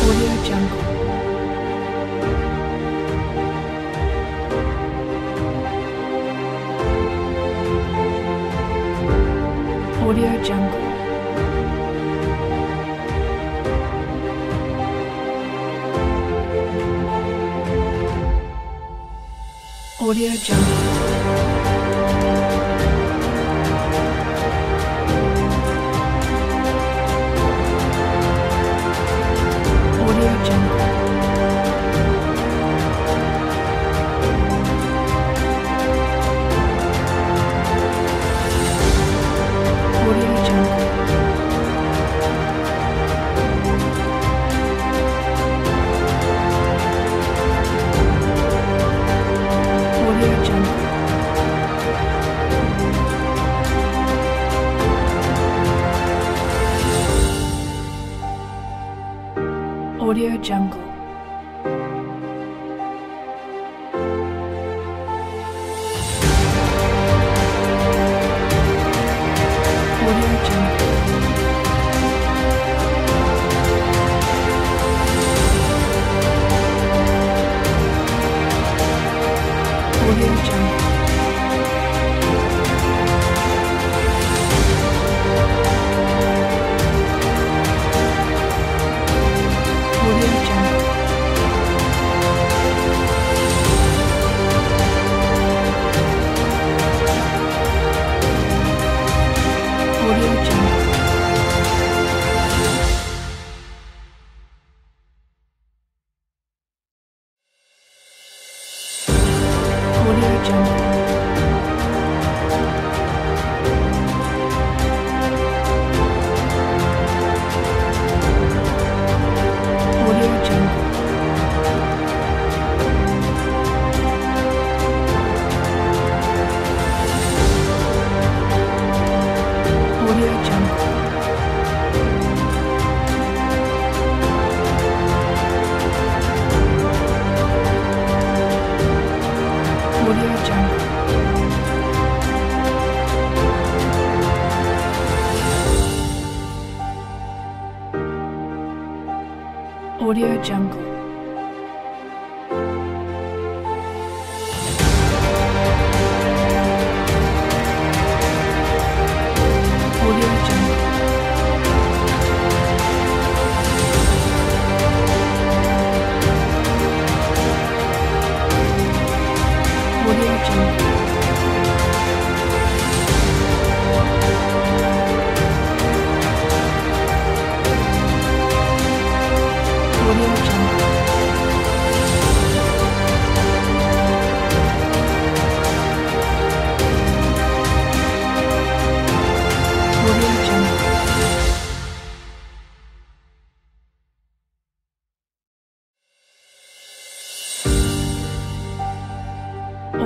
AudioJungle. AudioJungle. AudioJungle. AudioJungle. AudioJungle. AudioJungle. AudioJungle. AudioJungle. AudioJungle. AudioJungle. AudioJungle. AudioJungle. AudioJungle. AudioJungle. AudioJungle. AudioJungle. AudioJungle.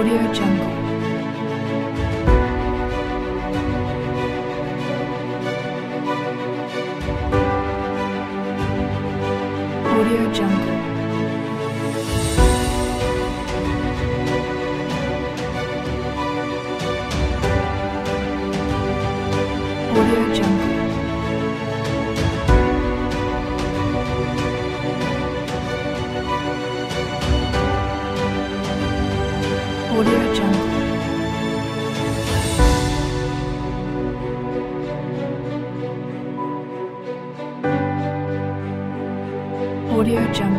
AudioJungle. AudioJungle. AudioJungle. AudioJungle. AudioJungle. AudioJungle. AudioJungle. AudioJungle. AudioJungle. AudioJungle. AudioJungle. AudioJungle. AudioJungle. AudioJungle. AudioJungle. AudioJungle. AudioJungle. AudioJungle.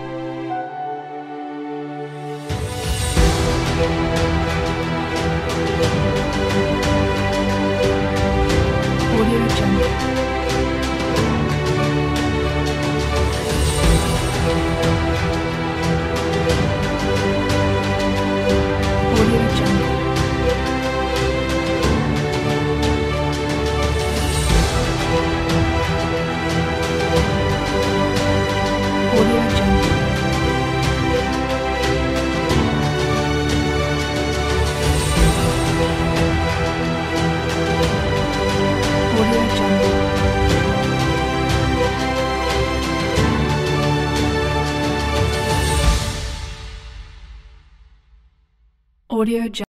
AudioJungle. AudioJungle.